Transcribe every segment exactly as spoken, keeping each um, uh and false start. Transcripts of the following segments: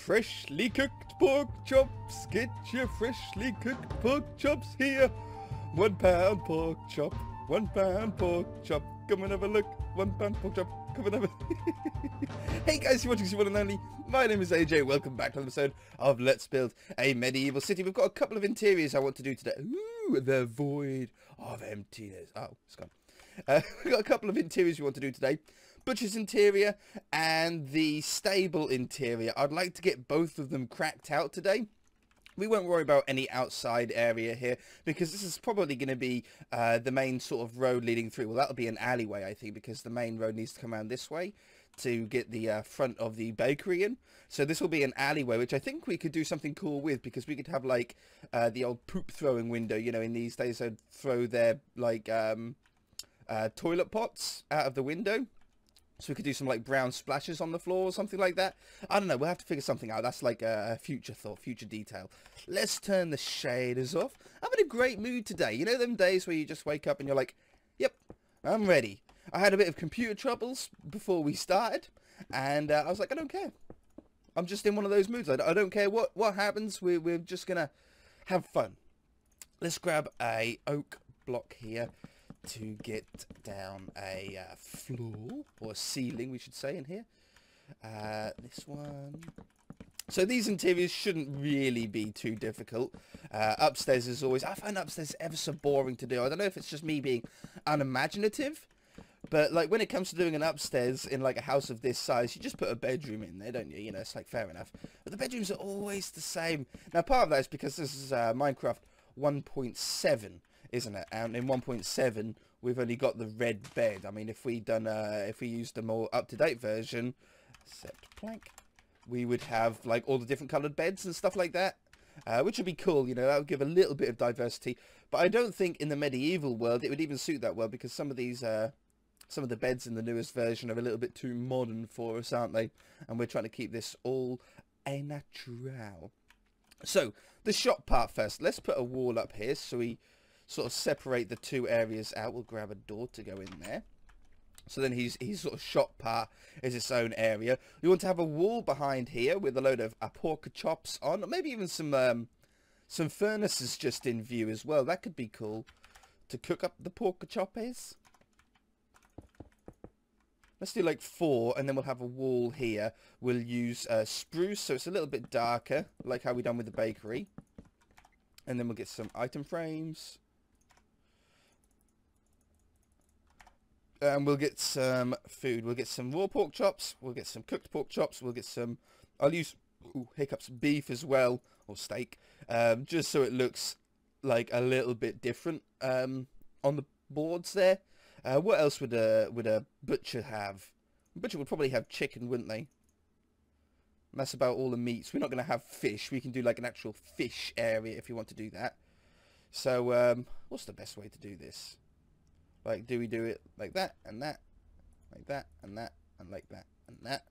Freshly cooked pork chops, get your freshly cooked pork chops here. One pound pork chop, one pound pork chop, come and have a look. One pound pork chop, come and have a Hey guys, you're watching Z One N Only. My name is A J, welcome back to another episode of Let's Build a Medieval City. We've got a couple of interiors I want to do today. Ooh, the void of emptiness. Oh, it's gone. Uh, we've got a couple of interiors we want to do today. Butcher's interior and the stable interior. I'd like to get both of them cracked out today. We won't worry about any outside area here because this is probably going to be uh, the main sort of road leading through. Well, that'll be an alleyway, I think, because the main road needs to come around this way to get the uh, front of the bakery in. So this will be an alleyway, which I think we could do something cool with, because we could have like uh, the old poop throwing window, you know, in these days they'd throw their like um, uh, toilet pots out of the window. So we could do some like brown splashes on the floor or something like that. I don't know. We'll have to figure something out. That's like a future thought, future detail. Let's turn the shaders off. I'm in a great mood today. You know them days where you just wake up and you're like, yep, I'm ready. I had a bit of computer troubles before we started. And uh, I was like, I don't care. I'm just in one of those moods. I, I don't care what, what happens. We're, we're just going to have fun. Let's grab a oak block here to get down a uh, floor, or a ceiling we should say, in here. Uh, this one. So these interiors shouldn't really be too difficult. Uh, upstairs is always, I find upstairs ever so boring to do. I don't know if it's just me being unimaginative, but like when it comes to doing an upstairs in like a house of this size, you just put a bedroom in there, don't you? You know, it's like fair enough. But the bedrooms are always the same. Now part of that is because this is uh, Minecraft one point seven. Isn't it? And in one point seven, we've only got the red bed. I mean, if we done, uh, if we used a more up-to-date version, except plank, we would have like all the different coloured beds and stuff like that, uh, which would be cool. You know, that would give a little bit of diversity. But I don't think in the medieval world it would even suit that well, because some of these, uh, some of the beds in the newest version are a little bit too modern for us, aren't they? And we're trying to keep this all a natural. So the shop part first. Let's put a wall up here so we sort of separate the two areas out. We'll grab a door to go in there. So then he's he's sort of shop part is its own area. You want to have a wall behind here with a load of uh, pork chops on, or maybe even some um, some furnaces just in view as well. That could be cool to cook up the pork choppers. Let's do like four, and then we'll have a wall here. We'll use uh, spruce, so it's a little bit darker, like how we done with the bakery. And then we'll get some item frames. And we'll get some food. We'll get some raw pork chops. We'll get some cooked pork chops. We'll get some, I'll use, ooh, hiccups, beef as well, or steak, um, just so it looks like a little bit different um, on the boards there. Uh, what else would a, would a butcher have? Butcher would probably have chicken, wouldn't they? And that's about all the meats. We're not going to have fish. We can do like an actual fish area if you want to do that. So um, what's the best way to do this? Like, do we do it like that, and that, like that, and that, and like that, and that?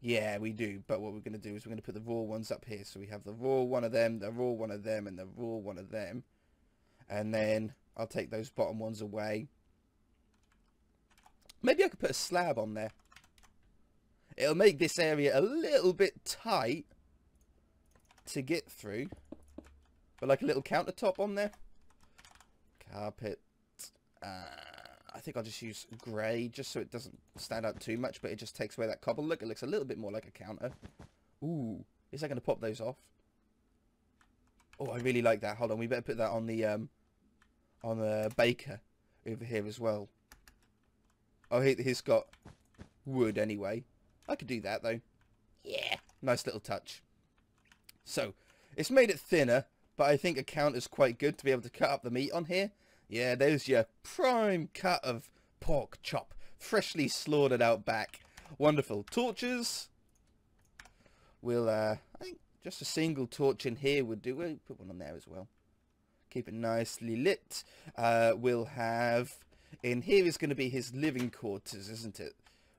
Yeah, we do. But what we're going to do is we're going to put the raw ones up here. So we have the raw one of them, the raw one of them, and the raw one of them. And then I'll take those bottom ones away. Maybe I could put a slab on there. It'll make this area a little bit tight to get through. But like a little countertop on there. Carpet. Uh, I think I'll just use grey just so it doesn't stand out too much, but it just takes away that cobble look. It looks a little bit more like a counter. Ooh, is that going to pop those off? Oh, I really like that. Hold on, we better put that on the um, on the baker over here as well. Oh, he, he's got wood anyway. I could do that though. Yeah, nice little touch. So it's made it thinner, but I think a counter's quite good to be able to cut up the meat on here. Yeah, there's your prime cut of pork chop, freshly slaughtered out back. Wonderful. Torches. We'll, uh, I think just a single torch in here would do. We'll put one on there as well. Keep it nicely lit. Uh, we'll have, in here is going to be his living quarters, isn't it?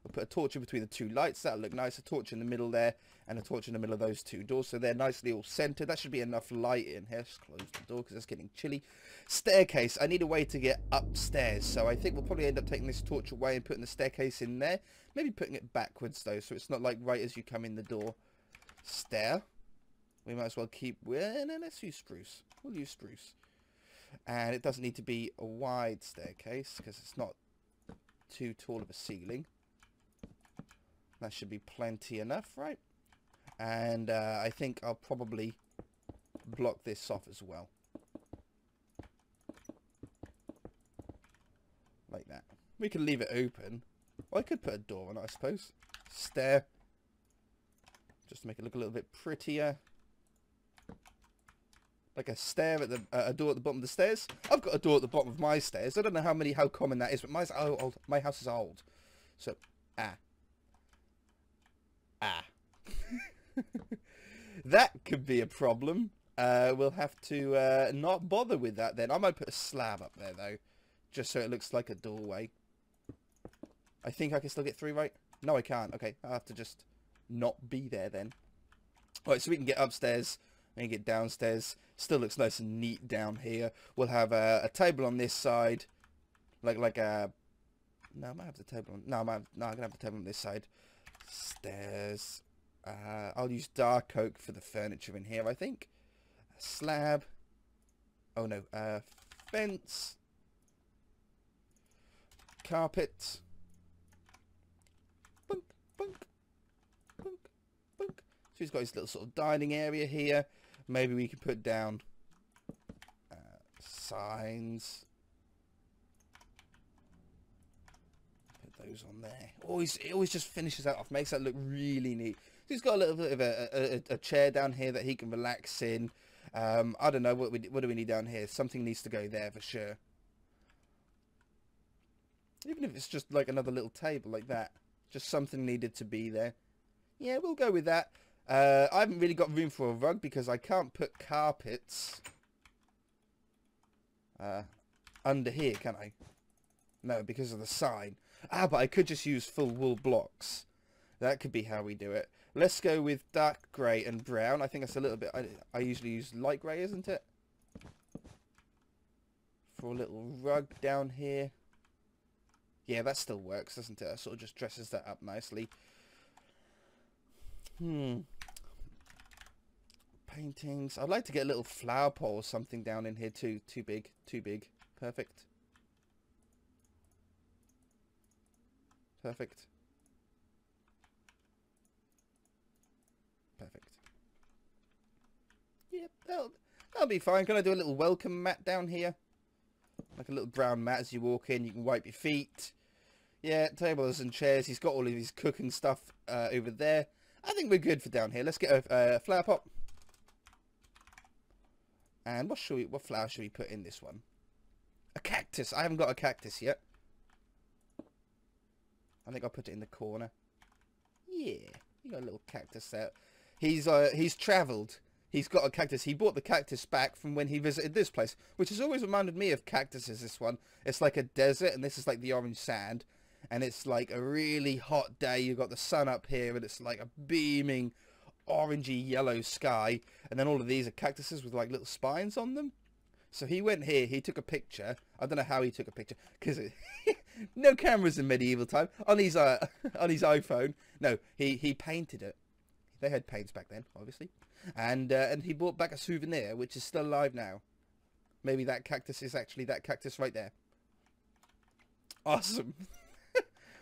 We'll put a torch in between the two lights. That'll look nice. A torch in the middle there, and a torch in the middle of those two doors. So they're nicely all centered. That should be enough light in here. Just close the door because it's getting chilly. Staircase. I need a way to get upstairs. So I think we'll probably end up taking this torch away and putting the staircase in there. Maybe putting it backwards though, so it's not like right as you come in the door. stair. We might as well keep... Well, no, let's use spruce. We'll use spruce. And it doesn't need to be a wide staircase because it's not too tall of a ceiling. That should be plenty enough, right? And uh, I think I'll probably block this off as well. Like that. We could leave it open. Or I could put a door on it, I suppose. Stair. Just to make it look a little bit prettier. Like a stair at the uh, a door at the bottom of the stairs. I've got a door at the bottom of my stairs. I don't know how many how common that is, but mine's oh, old. My house is old. So ah ah, that could be a problem. Uh, we'll have to uh, not bother with that then. I might put a slab up there though, just so it looks like a doorway. I think I can still get through, right? No, I can't. Okay, I have to just not be there then. All right, so we can get upstairs. And get downstairs. Still looks nice and neat down here. We'll have a, a table on this side, like like a. No, I might have the table on. No, I might have, no, I'm gonna have the table on this side. Stairs. Uh, I'll use dark oak for the furniture in here. I think. A slab. Oh no. Uh, fence. Carpet. Bunk, bunk, bunk, bunk. So he's got his little sort of dining area here. Maybe we could put down uh, signs. Put those on there. Always, it always just finishes that off, makes that look really neat. So he's got a little bit of a, a, a chair down here that he can relax in. Um, I don't know what we what do we need down here. Something needs to go there for sure. Even if it's just like another little table like that, just something needed to be there. Yeah, we'll go with that. Uh, I haven't really got room for a rug because I can't put carpets uh, under here, can I? No, because of the sign. Ah, but I could just use full wool blocks. That could be how we do it. Let's go with dark grey and brown. I think that's a little bit... I, I usually use light grey, isn't it? For a little rug down here. Yeah, that still works, doesn't it? That sort of just dresses that up nicely. Hmm. Paintings. I'd like to get a little flower pot or something down in here too. Too big. Too big. Perfect. Perfect. Perfect. Yep. That'll, that'll be fine. Can I do a little welcome mat down here? Like a little brown mat as you walk in. You can wipe your feet. Yeah. Tables and chairs. He's got all of his cooking stuff uh, over there. I think we're good for down here. Let's get a, a flower pot. And what should we? What flower should we put in this one? A cactus. I haven't got a cactus yet. I think I'll put it in the corner. Yeah, you got a little cactus there. He's uh, he's travelled. He's got a cactus. He brought the cactus back from when he visited this place, which has always reminded me of cactuses. This one, it's like a desert, and this is like the orange sand. And it's like a really hot day. You've got the sun up here, and it's like a beaming orangey yellow sky. And then all of these are cactuses with like little spines on them. So he went here. He took a picture. I don't know how he took a picture because no cameras in medieval time on his uh, on his iPhone. No, he he painted it. They had paints back then, obviously. And uh, and he brought back a souvenir, which is still alive now. Maybe that cactus is actually that cactus right there. Awesome.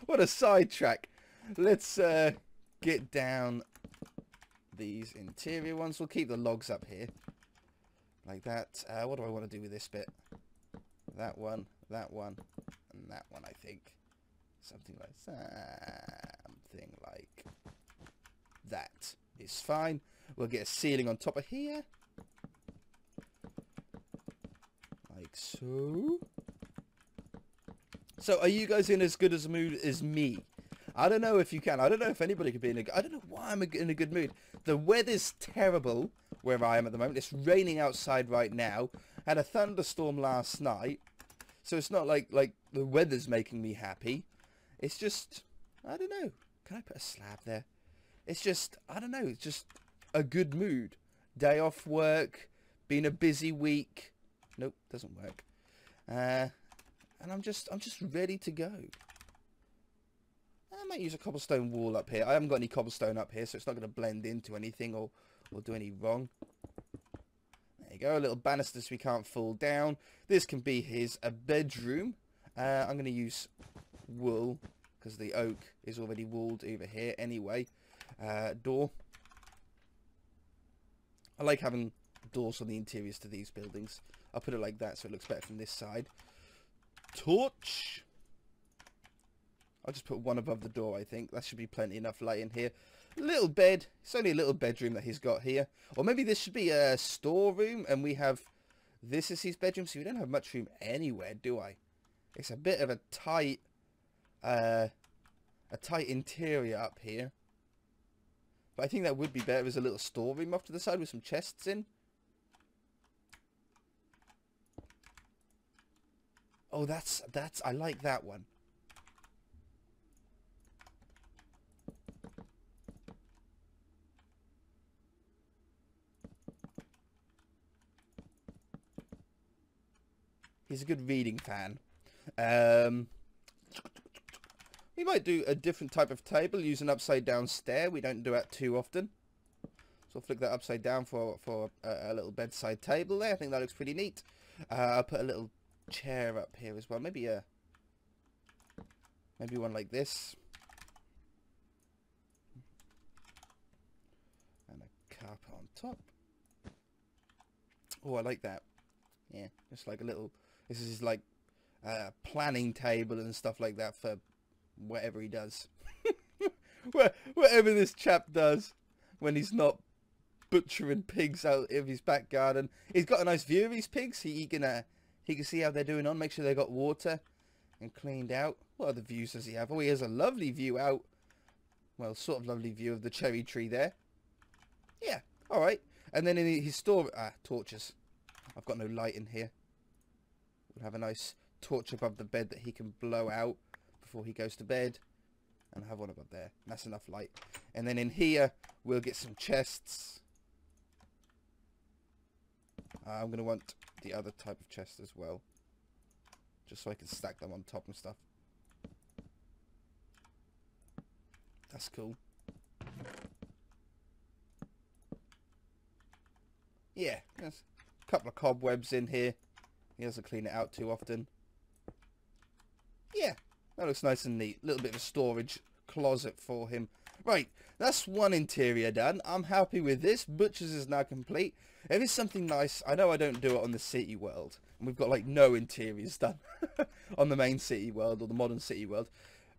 What a sidetrack. Let's uh, get down these interior ones. We'll keep the logs up here. Like that. Uh, what do I want to do with this bit? That one, that one, and that one, I think. Something like that. Something like that is fine. We'll get a ceiling on top of here. Like so. So are you guys in as good as a mood as me? I don't know if you can. I don't know if anybody could be in a good... I don't know why I'm in a good mood. The weather's terrible where I am at the moment. It's raining outside right now. Had a thunderstorm last night. So it's not like, like the weather's making me happy. It's just... I don't know. Can I put a slab there? It's just... I don't know. It's just a good mood. Day off work. Been a busy week. Nope. Doesn't work. Uh... And I'm just, I'm just ready to go. I might use a cobblestone wall up here. I haven't got any cobblestone up here, so it's not going to blend into anything or, or do any wrong. There you go, a little banisters we can't fall down. This can be his a bedroom. Uh, I'm going to use wool because the oak is already walled over here anyway. Uh, door. I like having doors on the interiors to these buildings. I'll put it like that so it looks better from this side. Torch. I'll just put one above the door, I think. That should be plenty enough light in here. Little bed. It's only a little bedroom that he's got here. Or maybe this should be a storeroom and we have... This is his bedroom, so we don't have much room anywhere, do I? It's a bit of a tight... Uh, a tight interior up here. But I think that would be better as a little storeroom off to the side with some chests in. Oh, that's... that's I like that one. He's a good reading fan. Um, we might do a different type of table. Use an upside down stair. We don't do that too often. So I'll flick that upside down for, for a, a little bedside table there. I think that looks pretty neat. Uh, I'll put a little chair up here as well. Maybe a, maybe one like this. And a carpet on top. Oh, I like that. Yeah, just like a little... This is like a uh, planning table and stuff like that for whatever he does. Whatever this chap does when he's not butchering pigs out of his back garden. He's got a nice view of his pigs. He, he, can, uh, he can see how they're doing on, make sure they got water and cleaned out. What other views does he have? Oh, he has a lovely view out. Well, sort of lovely view of the cherry tree there. Yeah, all right. And then in his store... Ah, torches. I've got no light in here. We'll have a nice torch above the bed that he can blow out before he goes to bed. And have one above there. That's enough light. And then in here, we'll get some chests. Uh, I'm going to want the other type of chest as well. Just so I can stack them on top and stuff. That's cool. Yeah, that's... Couple of cobwebs in here. He doesn't clean it out too often. Yeah, that looks nice and neat. A little bit of a storage closet for him. Right, that's one interior done. I'm happy with this. Butcher's is now complete. If it's something nice, I know I don't do it on the city world, and we've got like no interiors done on the main city world or the modern city world,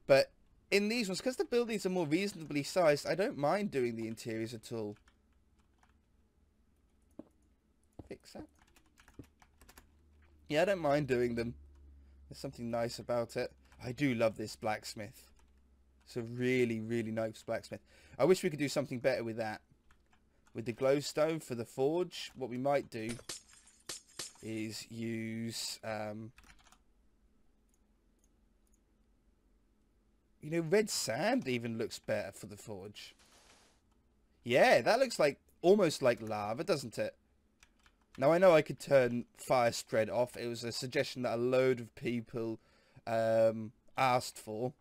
but in these ones, because the buildings are more reasonably sized, I don't mind doing the interiors at all. Fix that. Yeah, I don't mind doing them. There's something nice about it. I do love this blacksmith. It's a really, really nice blacksmith. I wish we could do something better with that. With the glowstone for the forge, what we might do is use... Um, you know, red sand even looks better for the forge. Yeah, that looks like almost like lava, doesn't it? Now, I know I could turn fire spread off. It was a suggestion that a load of people um, asked for,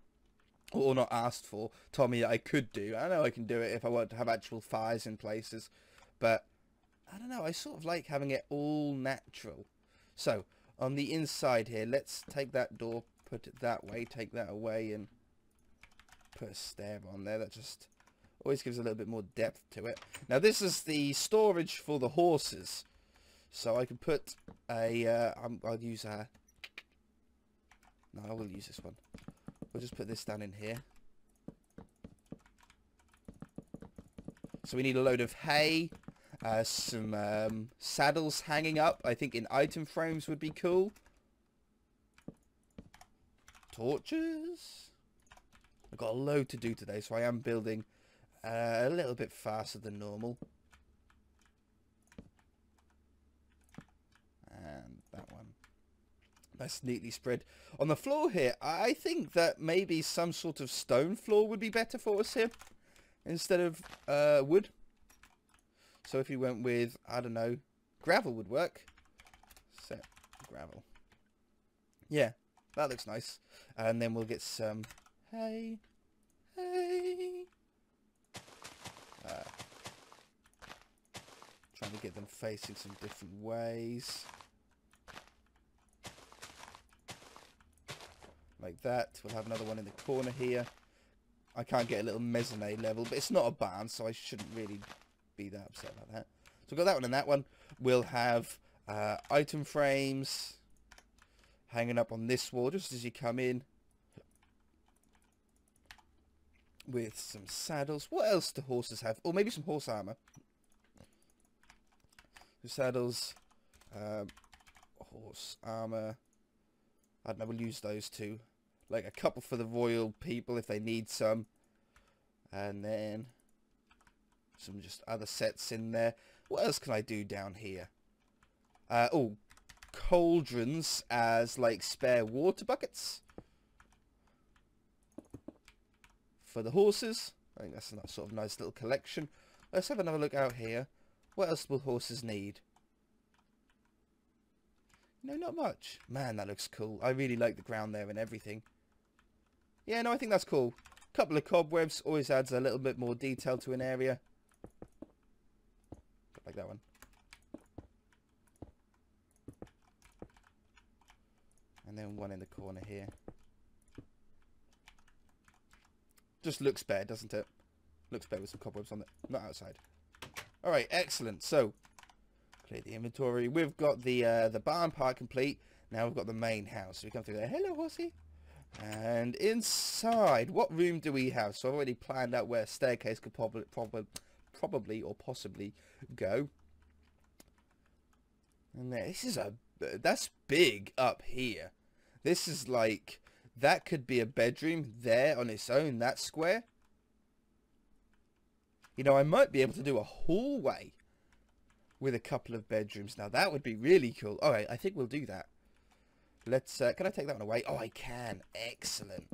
or not asked for, told me that I could do. I know I can do it if I want to have actual fires in places, but I don't know. I sort of like having it all natural. So, on the inside here, let's take that door, put it that way, take that away, and put a stair on there. That just always gives a little bit more depth to it. Now, this is the storage for the horses. So I can put a, uh, I'm, I'll use a, no, I will use this one. We'll just put this down in here. So we need a load of hay, uh, some um, saddles hanging up. I think in item frames would be cool. Torches. I've got a load to do today, so I am building uh, a little bit faster than normal. And that one, that's neatly spread on the floor here. I think that maybe some sort of stone floor would be better for us here instead of uh, wood. So if you went with, I don't know, gravel would work. Set gravel. Yeah, that looks nice. And then we'll get some hay. Hey! Uh, trying to get them facing some different ways. Like that. We'll have another one in the corner here. I can't get a little mezzanine level, but it's not a barn, so I shouldn't really be that upset about that. So we've got that one and that one. We'll have uh, item frames hanging up on this wall just as you come in. With some saddles. What else do horses have? Or maybe some horse armor. The saddles, um, horse armor. I don't know, we'll use those two. Like a couple for the royal people if they need some. And then some just other sets in there. What else can I do down here? Uh, oh, cauldrons as like spare water buckets. For the horses. I think that's a sort of nice little collection. Let's have another look out here. What else will horses need? No, not much. Man, that looks cool. I really like the ground there and everything. Yeah, no, I think that's cool. Couple of cobwebs always adds a little bit more detail to an area. Like that one. And then one in the corner here. Just looks better, doesn't it? Looks better with some cobwebs on it. Not outside. All right, excellent. So, clear the inventory. We've got the uh, the barn part complete. Now we've got the main house. So we come through there. Hello, horsey. And inside, what room do we have? So I've already planned out where a staircase could probably, probably, probably or possibly go. And there, this is a that's big up here. This is like. That could be a bedroom there on its own, that square. You know, I might be able to do a hallway with a couple of bedrooms. Now, that would be really cool. All right, I think we'll do that. Let's, uh, can I take that one away? Oh, I can. Excellent.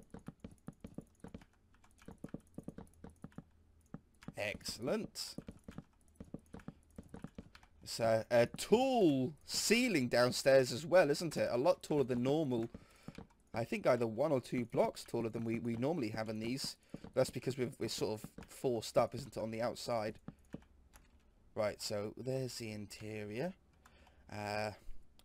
Excellent. It's a, a tall ceiling downstairs as well, isn't it? A lot taller than normal. I think either one or two blocks taller than we, we normally have in these. That's because we've, we're sort of forced up, isn't it, on the outside. Right, so there's the interior. Uh,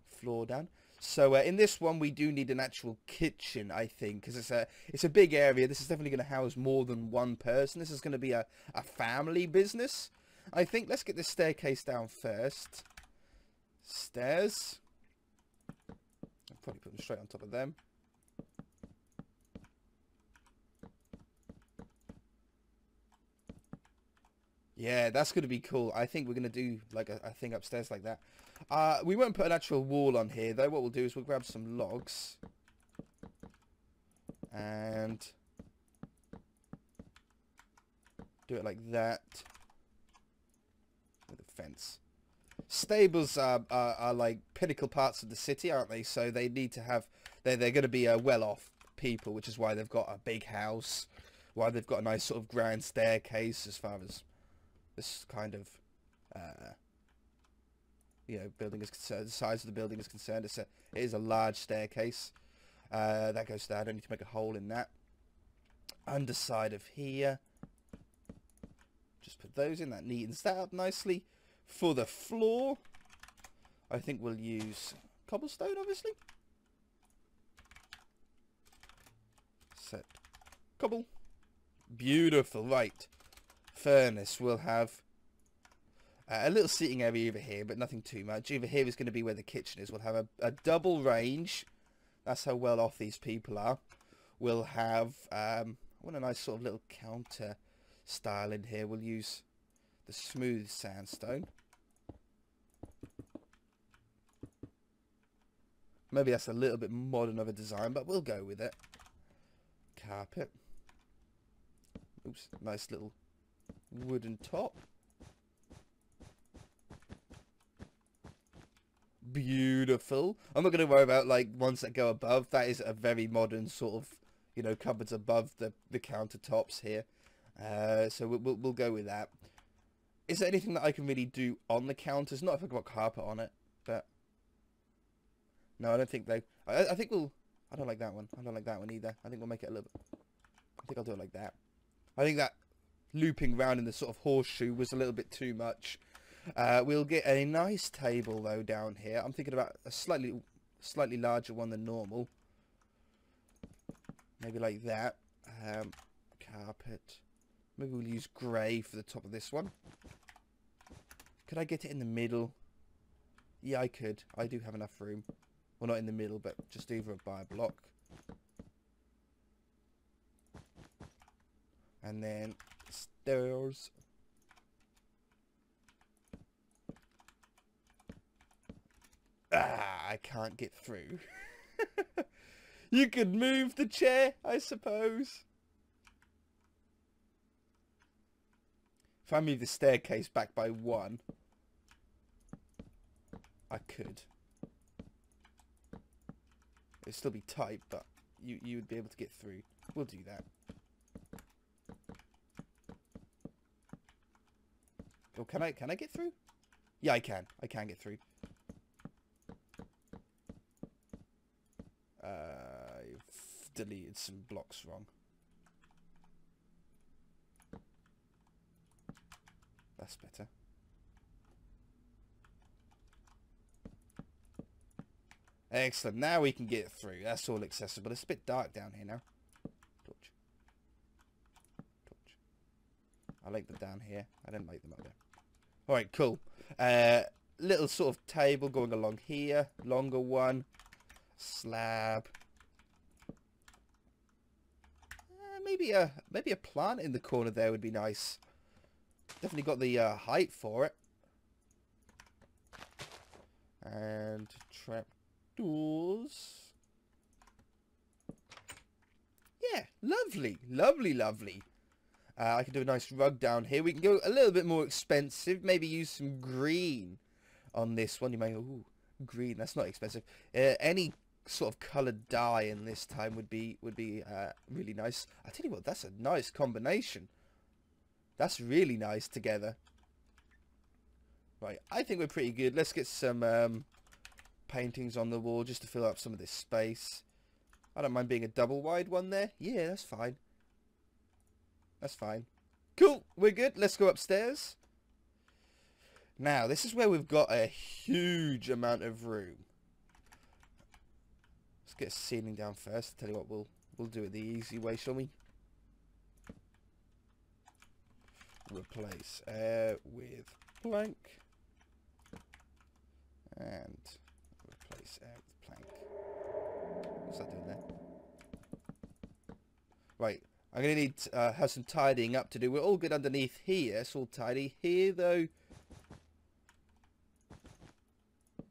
floor down. So uh, in this one, we do need an actual kitchen, I think, because it's a, it's a big area. This is definitely going to house more than one person. This is going to be a, a family business, I think. Let's get this staircase down first. Stairs. I'll probably put them straight on top of them. Yeah, that's going to be cool. I think we're going to do like a, a thing upstairs like that. Uh, we won't put an actual wall on here, though. What we'll do is we'll grab some logs. And do it like that. With a fence. Stables are, are, are like pinnacle parts of the city, aren't they? So they need to have... They're, they're going to be uh, well-off people, which is why they've got a big house. Why they've got a nice sort of grand staircase as far as... This kind of, uh, you know, building is concerned. The size of the building is concerned. It's a, it is a large staircase. Uh, that goes there. I don't need to make a hole in that. Underside of here. Just put those in. That neatens that up nicely. For the floor, I think we'll use cobblestone, obviously. Set cobble. Beautiful, right. Furnace, we'll have uh, a little seating area over here, but nothing too much. Over here is going to be where the kitchen is. We'll have a, a double range. That's how well off these people are. We'll have um I want a nice sort of little counter style in here. We'll use the smooth sandstone. Maybe that's a little bit modern of a design, but we'll go with it. Carpet. Oops, nice little wooden top. Beautiful. I'm not going to worry about like ones that go above. That is a very modern sort of, you know, cupboards above the the countertops here. Uh so we'll, we'll, we'll go with that. Is there anything that I can really do on the counters? Not if I've got carpet on it, but no, I don't think they I, I think we'll I don't like that one. I don't like that one either. I think we'll make it a little bit. I think I'll do it like that. I think that looping round in the sort of horseshoe was a little bit too much. Uh, we'll get a nice table though down here. I'm thinking about a slightly slightly larger one than normal. Maybe like that. Um, carpet. Maybe we'll use grey for the top of this one. Could I get it in the middle? Yeah, I could. I do have enough room. Well, not in the middle, but just over by a block. And then stairs. Ah, I can't get through. You could move the chair, I suppose. If I move the staircase back by one, I could. It'd still be tight, but you you would be able to get through. We'll do that. Oh, can I can I get through? Yeah, I can. I can get through. Uh, I've deleted some blocks wrong. That's better. Excellent. Now we can get through. That's all accessible. It's a bit dark down here now. Torch. Torch. I like them down here. I don't like them up there. All right, cool. Uh, little sort of table going along here. Longer one. Slab. Uh, maybe a maybe a plant in the corner there would be nice. Definitely got the uh, height for it. And trapdoors. Yeah, lovely, lovely, lovely. Uh, I could do a nice rug down here. We can go a little bit more expensive. Maybe use some green on this one. You may, ooh, green. That's not expensive. Uh, any sort of coloured dye in this time would be would be uh, really nice. I tell you what, that's a nice combination. That's really nice together. Right, I think we're pretty good. Let's get some um, paintings on the wall just to fill up some of this space. I don't mind being a double wide one there. Yeah, that's fine. That's fine. Cool, we're good. Let's go upstairs. Now, this is where we've got a huge amount of room. Let's get a ceiling down first. I'll tell you what, we'll, we'll do it the easy way, shall we? Replace uh, with plank and replace uh, with plank. What's that doing there? Right, I'm gonna need to uh, have some tidying up to do. We're all good underneath here. It's all tidy here though.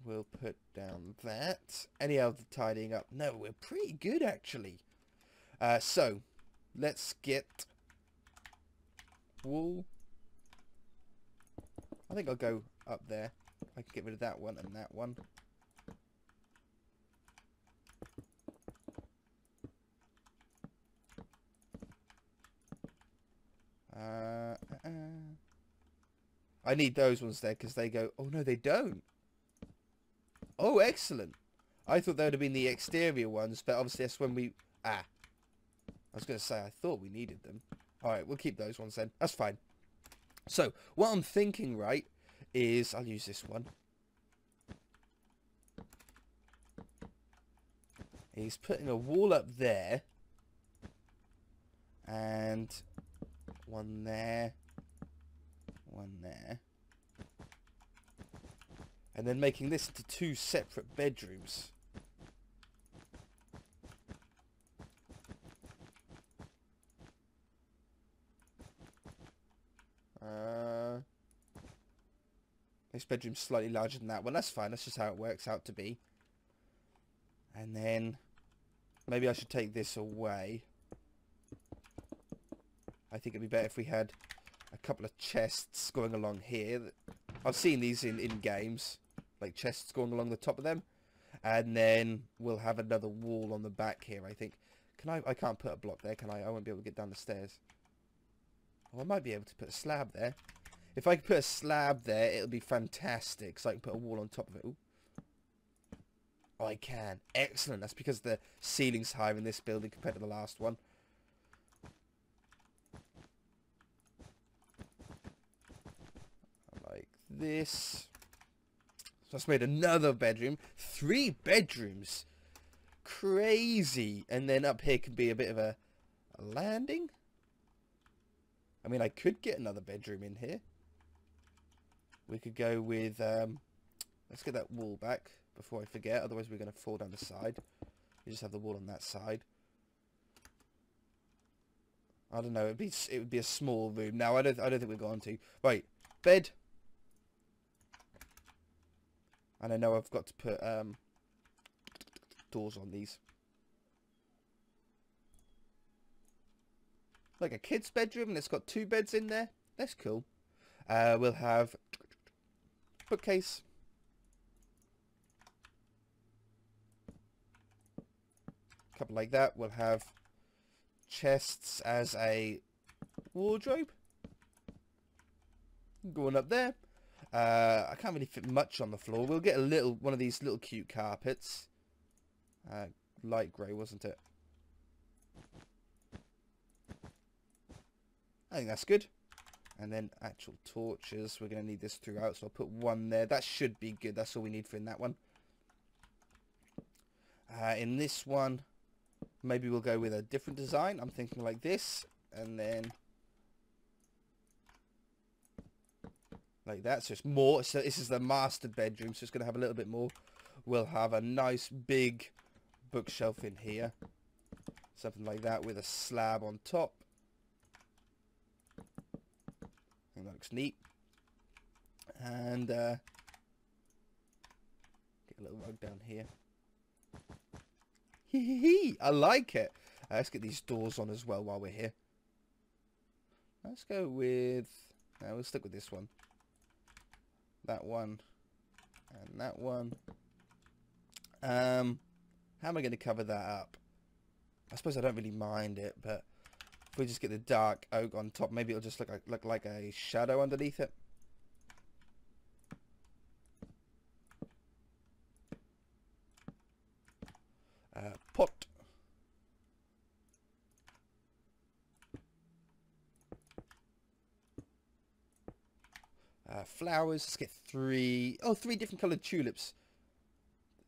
We'll put down that. Any other tidying up? No, we're pretty good actually. Uh, so let's get wool. I think I'll go up there. I can get rid of that one and that one. Uh, uh, uh. I need those ones there because they go, oh no they don't. Oh excellent. I thought they would have been the exterior ones, but obviously that's when we, ah. I was going to say I thought we needed them. Alright, we'll keep those ones then. That's fine. So, what I'm thinking, right, is... I'll use this one. He's putting a wall up there. And one there. One there. And then making this into two separate bedrooms. Uh, this bedroom's slightly larger than that one. That's fine. That's just how it works out to be. And then maybe I should take this away. I think it'd be better if we had a couple of chests going along here. I've seen these in, in games, like chests going along the top of them. And then we'll have another wall on the back here, I think. Can I? I can't put a block there, can I? I won't be able to get down the stairs. Well, I might be able to put a slab there. If I could put a slab there, it'll be fantastic. So I can put a wall on top of it. Ooh. I can. Excellent. That's because the ceiling's higher in this building compared to the last one. this. So that's made another bedroom. Three bedrooms. Crazy. And then up here can be a bit of a, a landing. I mean, I could get another bedroom in here. We could go with... Um, let's get that wall back before I forget. Otherwise, we're going to fall down the side. We just have the wall on that side. I don't know. It'd be it would be a small room. Now I don't I don't think we've gone to right bed. And I know I've got to put um, doors on these, like a kid's bedroom, and it's got two beds in there. That's cool. Uh, we'll have bookcase. Couple like that. We'll have chests as a wardrobe going up there. uh I can't really fit much on the floor. We'll get a little one of these little cute carpets. Uh light grey, wasn't it? I think that's good. And then actual torches, we're going to need this throughout, so I'll put one there. That should be good. That's all we need for in that one. Uh in this one, maybe we'll go with a different design. I'm thinking like this, and then like that. So it's more. So this is the master bedroom. So it's going to have a little bit more. We'll have a nice big bookshelf in here, something like that with a slab on top. I think that looks neat. And uh, get a little rug down here. I like it. Uh, let's get these doors on as well while we're here. Let's go with... Uh, we'll stick with this one. That one. And that one. Um, how am I going to cover that up? I suppose I don't really mind it, but if we just get the dark oak on top, maybe it'll just look like, look like a shadow underneath it. Uh, pot. Uh, flowers. Let's get three. Oh, three different coloured tulips.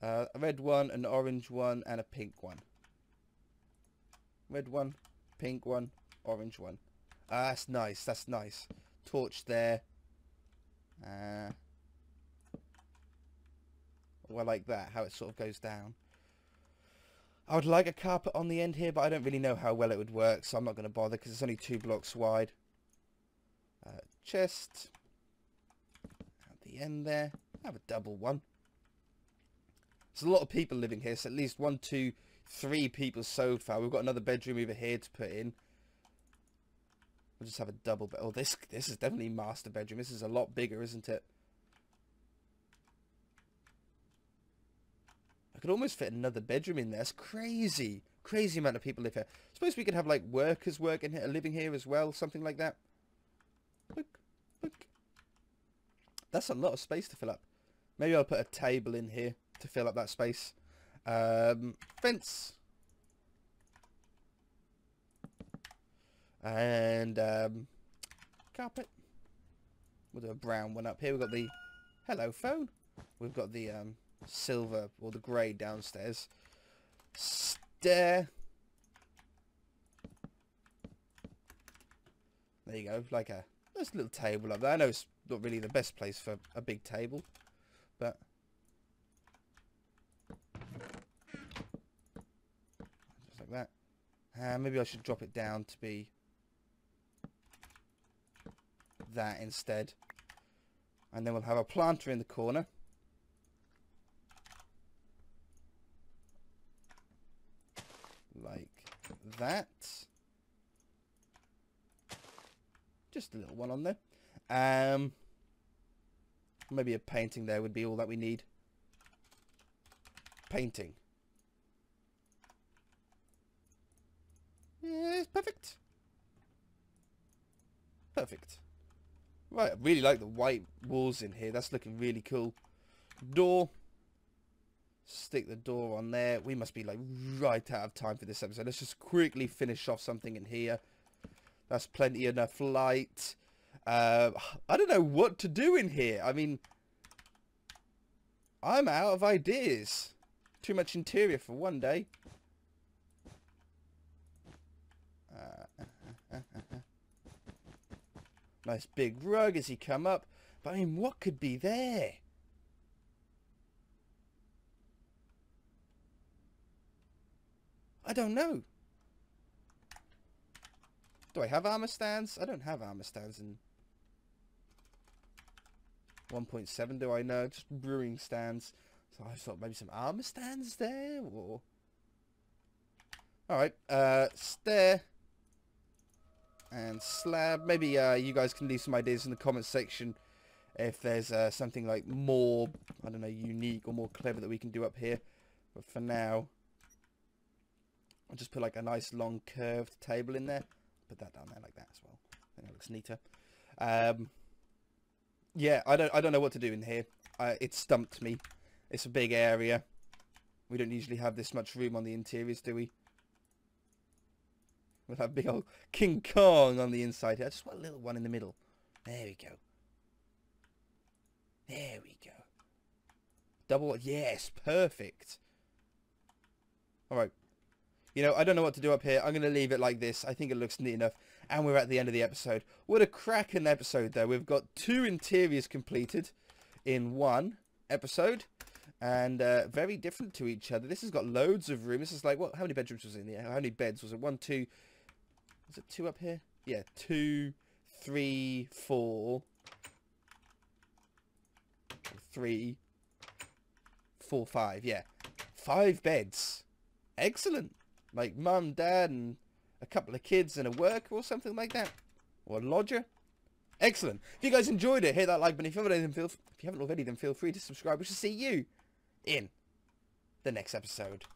Uh, a red one, an orange one, and a pink one. Red one, pink one, orange one. Uh, that's nice. That's nice. Torch there. Uh, well, I like that. How it sort of goes down. I would like a carpet on the end here, but I don't really know how well it would work, so I'm not going to bother because it's only two blocks wide. Uh, chest. At the end there. Have a double one. There's a lot of people living here, so at least one, two, three people so far. We've got another bedroom over here to put in. We'll just have a double bed. Oh, this, this is definitely master bedroom. This is a lot bigger, isn't it? I could almost fit another bedroom in there. That's crazy. Crazy amount of people live here. Suppose we could have like workers working here, living here as well. Something like that. Look, look. That's a lot of space to fill up. Maybe I'll put a table in here to fill up that space. Um, fence. And um, carpet. We'll do a brown one up here. We've got the hello phone. We've got the... Um, silver or the grey downstairs. Stair. There you go. Like a nice little table up there. I know it's not really the best place for a big table, but just like that. Uh, maybe I should drop it down to be that instead. And then we'll have a planter in the corner. Like that. Just a little one on there. Um, maybe a painting there would be all that we need. Painting. Yes, perfect. Perfect. Right, I really like the white walls in here. That's looking really cool. Door. Stick the door on there. We must be like right out of time for this episode. Let's just quickly finish off something in here. That's plenty enough light. Uh, I don't know what to do in here. I mean, I'm out of ideas. Too much interior for one day. Uh, nice big rug as he come up. But I mean, what could be there? I don't know. Do I have armor stands? I don't have armor stands in one point seven, do I know? Just brewing stands. So I thought maybe some armor stands there, or... Alright, uh, stair and slab. Maybe uh, you guys can leave some ideas in the comments section if there's uh, something like more, I don't know, unique or more clever that we can do up here. But for now, I'll just put like a nice long curved table in there. Put that down there like that as well. I think that looks neater. Um, yeah, I don't, I don't know what to do in here. Uh, it stumped me. It's a big area. We don't usually have this much room on the interiors, do we? We'll have big old King Kong on the inside here. I just want a little one in the middle. There we go. There we go. Double, yes, perfect. All right. You know, I don't know what to do up here. I'm going to leave it like this. I think it looks neat enough. And we're at the end of the episode. What a cracking episode, though. We've got two interiors completed in one episode. And uh, very different to each other. This has got loads of room. This is like, what? How many bedrooms was in here? How many beds was it? One, two. Was it two up here? Yeah, two, three, four. Three, four, five. Yeah. Five beds. Excellent. Like mum, dad, and a couple of kids and a worker or something like that. Or a lodger. Excellent. If you guys enjoyed it, hit that like button. If you haven't, feel, if you haven't already, then feel free to subscribe. We shall see you in the next episode.